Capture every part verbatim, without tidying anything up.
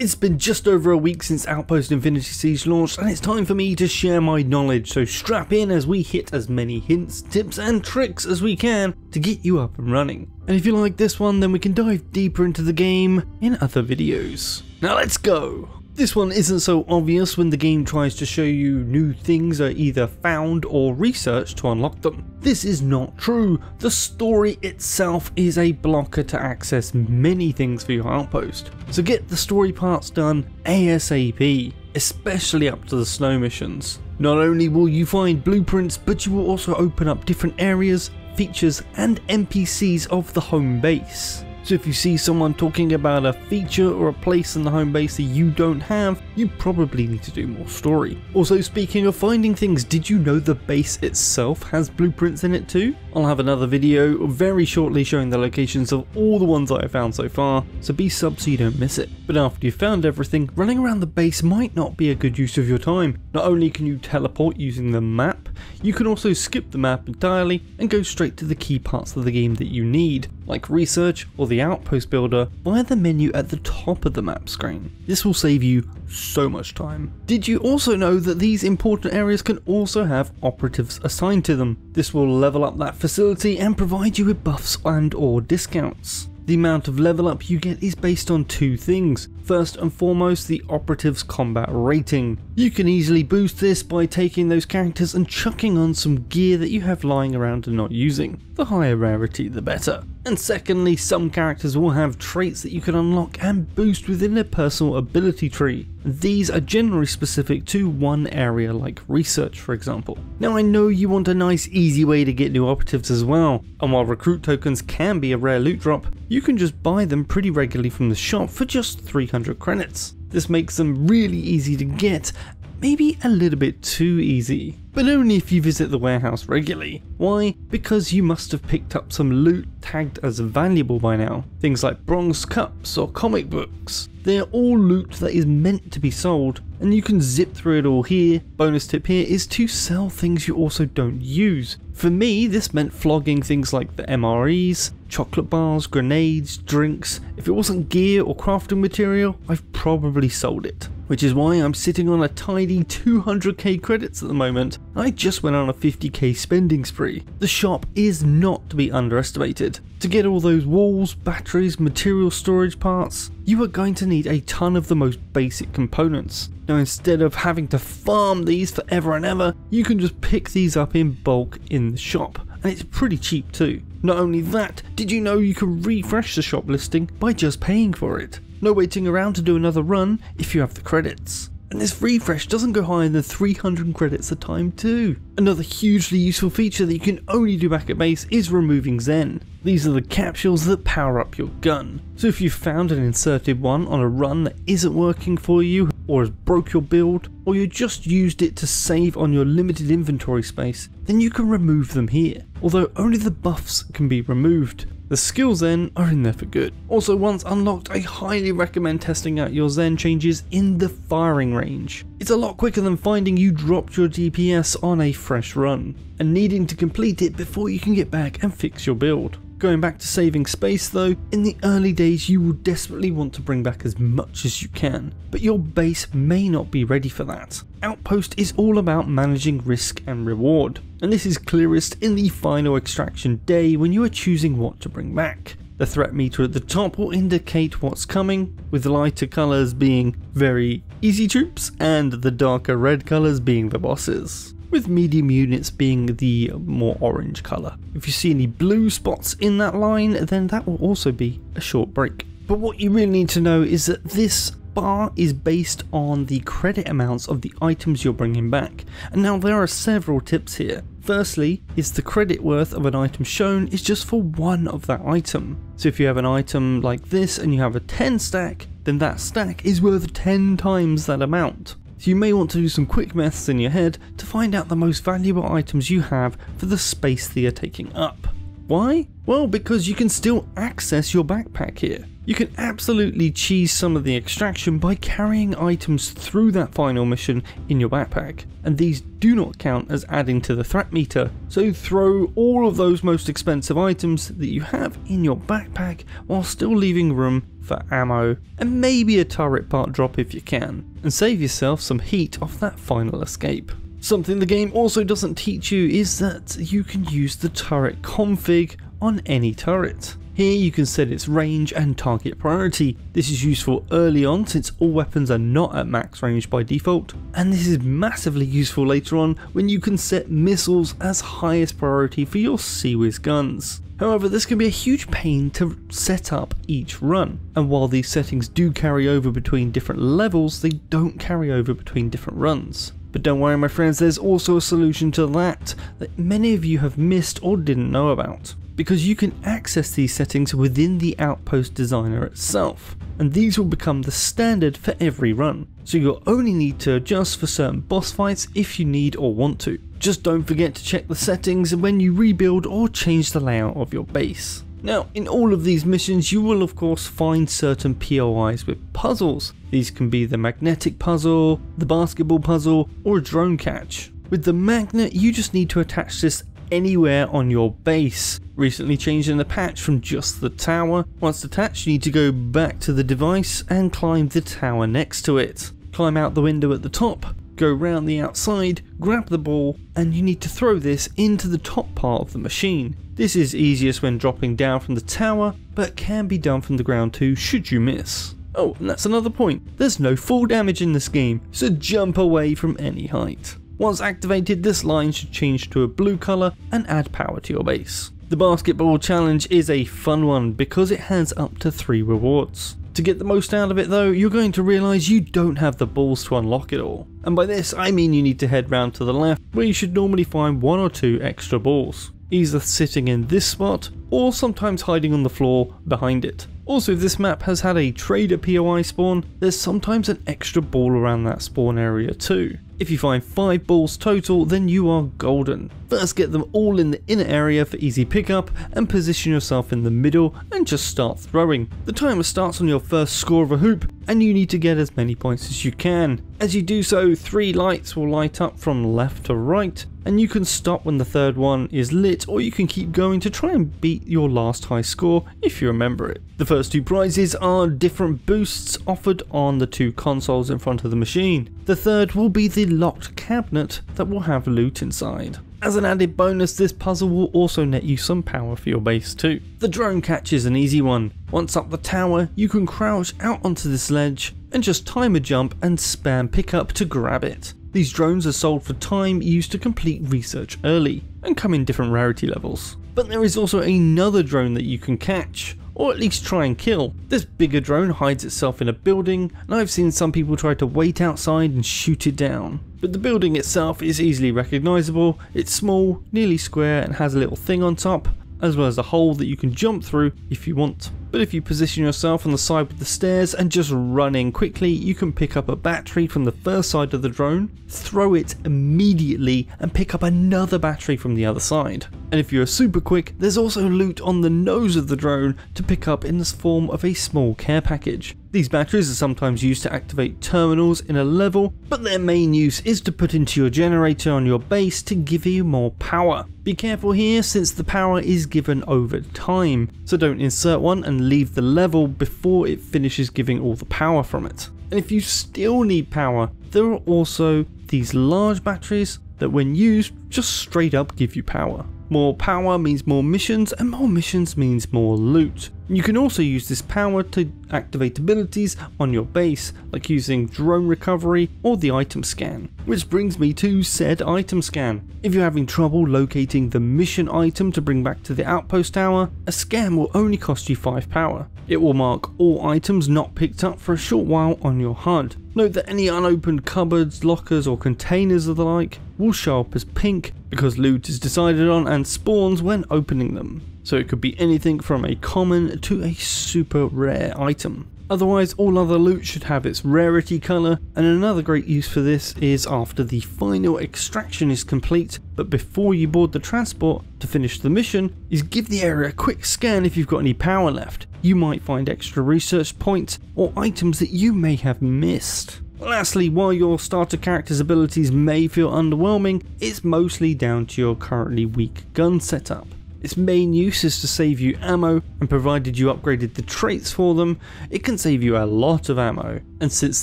It's been just over a week since Outpost Infinity Siege launched, and it's time for me to share my knowledge, so strap in as we hit as many hints, tips and tricks as we can to get you up and running. And if you like this one, then we can dive deeper into the game in other videos. Now let's go! This one isn't so obvious when the game tries to show you new things are either found or researched to unlock them. This is not true. The story itself is a blocker to access many things for your outpost. So get the story parts done ASAP, especially up to the snow missions. Not only will you find blueprints, but you will also open up different areas, features and N P Cs of the home base. So if you see someone talking about a feature or a place in the home base that you don't have, you probably need to do more story. Also, speaking of finding things, did you know the base itself has blueprints in it too? I'll have another video very shortly showing the locations of all the ones that I found so far, so be sub so you don't miss it. But after you've found everything, running around the base might not be a good use of your time. Not only can you teleport using the map, you can also skip the map entirely and go straight to the key parts of the game that you need, like research or the outpost builder via the menu at the top of the map screen. This will save you so much time. Did you also know that these important areas can also have operatives assigned to them? This will level up that facility and provide you with buffs and or discounts. The amount of level up you get is based on two things. First and foremost, the operative's combat rating. You can easily boost this by taking those characters and chucking on some gear that you have lying around and not using. The higher rarity, the better. And secondly, some characters will have traits that you can unlock and boost within their personal ability tree. These are generally specific to one area, like research for example. Now I know you want a nice easy way to get new operatives as well, and while recruit tokens can be a rare loot drop, you can just buy them pretty regularly from the shop for just three hundred credits. This makes them really easy to get, maybe a little bit too easy. But only if you visit the warehouse regularly. Why? Because you must have picked up some loot tagged as valuable by now. Things like bronze cups or comic books. They're all loot that is meant to be sold, and you can zip through it all here. Bonus tip here is to sell things you also don't use. For me, this meant flogging things like the M R Es, chocolate bars, grenades, drinks. If it wasn't gear or crafting material, I've probably sold it. Which is why I'm sitting on a tidy two hundred K credits at the moment. I just went on a fifty K spending spree. The shop is not to be underestimated. To get all those walls, batteries, material storage parts, you are going to need a ton of the most basic components. Now instead of having to farm these forever and ever, you can just pick these up in bulk in the shop. And it's pretty cheap too. Not only that, did you know you can refresh the shop listing by just paying for it? No waiting around to do another run if you have the credits. And this refresh doesn't go higher than three hundred credits a time too. Another hugely useful feature that you can only do back at base is removing Zen. These are the capsules that power up your gun. So if you found and inserted one on a run that isn't working for you, or has broke your build, or you just used it to save on your limited inventory space, then you can remove them here. Although only the buffs can be removed. The skills then are in there for good. Also, once unlocked, I highly recommend testing out your Zen changes in the firing range. It's a lot quicker than finding you dropped your D P S on a fresh run and needing to complete it before you can get back and fix your build. Going back to saving space though, in the early days you will desperately want to bring back as much as you can, but your base may not be ready for that. Outpost is all about managing risk and reward, and this is clearest in the final extraction day when you are choosing what to bring back. The threat meter at the top will indicate what's coming, with lighter colours being very easy troops and the darker red colours being the bosses, with medium units being the more orange colour. If you see any blue spots in that line, then that will also be a short break. But what you really need to know is that this bar is based on the credit amounts of the items you're bringing back. And now there are several tips here. Firstly, is the credit worth of an item shown is just for one of that item. So if you have an item like this and you have a ten stack, then that stack is worth ten times that amount. So you may want to do some quick maths in your head to find out the most valuable items you have for the space they are taking up. Why? Well, because you can still access your backpack here. You can absolutely cheese some of the extraction by carrying items through that final mission in your backpack, and these do not count as adding to the threat meter, so throw all of those most expensive items that you have in your backpack while still leaving room for ammo, and maybe a turret part drop if you can, and save yourself some heat off that final escape. Something the game also doesn't teach you is that you can use the turret config on any turret. Here you can set its range and target priority. This is useful early on since all weapons are not at max range by default, and this is massively useful later on when you can set missiles as highest priority for your SeaWiz guns. However, this can be a huge pain to set up each run, and while these settings do carry over between different levels, they don't carry over between different runs. But don't worry my friends, there's also a solution to that that many of you have missed or didn't know about, because you can access these settings within the Outpost Designer itself, and these will become the standard for every run, so you'll only need to adjust for certain boss fights if you need or want to. Just don't forget to check the settings when you rebuild or change the layout of your base. Now, in all of these missions you will of course find certain P O Is with puzzles. These can be the magnetic puzzle, the basketball puzzle, or a drone catch. With the magnet you just need to attach this anywhere on your base. Recently changed in the patch from just the tower. Once attached you need to go back to the device and climb the tower next to it. Climb out the window at the top, go round the outside, grab the ball, and you need to throw this into the top part of the machine. This is easiest when dropping down from the tower, but can be done from the ground too should you miss. Oh, and that's another point, there's no fall damage in this game, so jump away from any height. Once activated, this line should change to a blue colour and add power to your base. The basketball challenge is a fun one because it has up to three rewards. To get the most out of it though, you're going to realise you don't have the balls to unlock it all. And by this I mean you need to head round to the left where you should normally find one or two extra balls, either sitting in this spot or sometimes hiding on the floor behind it. Also, if this map has had a trader P O I spawn, there's sometimes an extra ball around that spawn area too. If you find five balls total, then you are golden. First get them all in the inner area for easy pickup and position yourself in the middle and just start throwing. The timer starts on your first score of a hoop and you need to get as many points as you can. As you do so, three lights will light up from left to right, and you can stop when the third one is lit, or you can keep going to try and beat your last high score if you remember it. The first two prizes are different boosts offered on the two consoles in front of the machine. The third will be the locked cabinet that will have loot inside. As an added bonus, this puzzle will also net you some power for your base too. The drone catch is an easy one. Once up the tower, you can crouch out onto this ledge and just time a jump and spam pickup to grab it. These drones are sold for time used to complete research early and come in different rarity levels. But there is also another drone that you can catch, or at least try and kill. This bigger drone hides itself in a building, and I've seen some people try to wait outside and shoot it down. But the building itself is easily recognisable. It's small, nearly square, and has a little thing on top, as well as a hole that you can jump through if you want. But if you position yourself on the side with the stairs and just run in quickly, you can pick up a battery from the first side of the drone, throw it immediately, and pick up another battery from the other side. And if you're super quick, there's also loot on the nose of the drone to pick up in the form of a small care package. These batteries are sometimes used to activate terminals in a level, but their main use is to put into your generator on your base to give you more power. Be careful here since the power is given over time, so don't insert one and leave the level before it finishes giving all the power from it. And if you still need power, there are also these large batteries that when used just straight up give you power. More power means more missions, and more missions means more loot. You can also use this power to activate abilities on your base, like using drone recovery or the item scan. Which brings me to said item scan. If you're having trouble locating the mission item to bring back to the outpost tower, a scan will only cost you five power. It will mark all items not picked up for a short while on your H U D. Note that any unopened cupboards, lockers or containers of the like will show up as pink because loot is decided on and spawns when opening them. So it could be anything from a common to a super rare item. Otherwise, all other loot should have its rarity colour, and another great use for this is after the final extraction is complete, but before you board the transport to finish the mission, is give the area a quick scan if you've got any power left. You might find extra research points or items that you may have missed. Lastly, while your starter character's abilities may feel underwhelming, it's mostly down to your currently weak gun setup. Its main use is to save you ammo, and provided you upgraded the traits for them, it can save you a lot of ammo. And since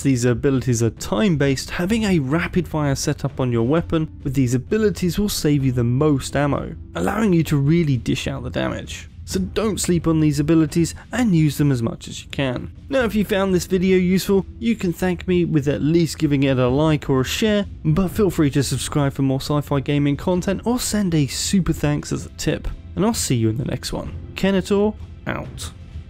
these abilities are time based, having a rapid fire setup on your weapon with these abilities will save you the most ammo, allowing you to really dish out the damage. So don't sleep on these abilities and use them as much as you can. Now, if you found this video useful, you can thank me with at least giving it a like or a share, but feel free to subscribe for more sci-fi gaming content or send a super thanks as a tip. And I'll see you in the next one. Kenetor, out.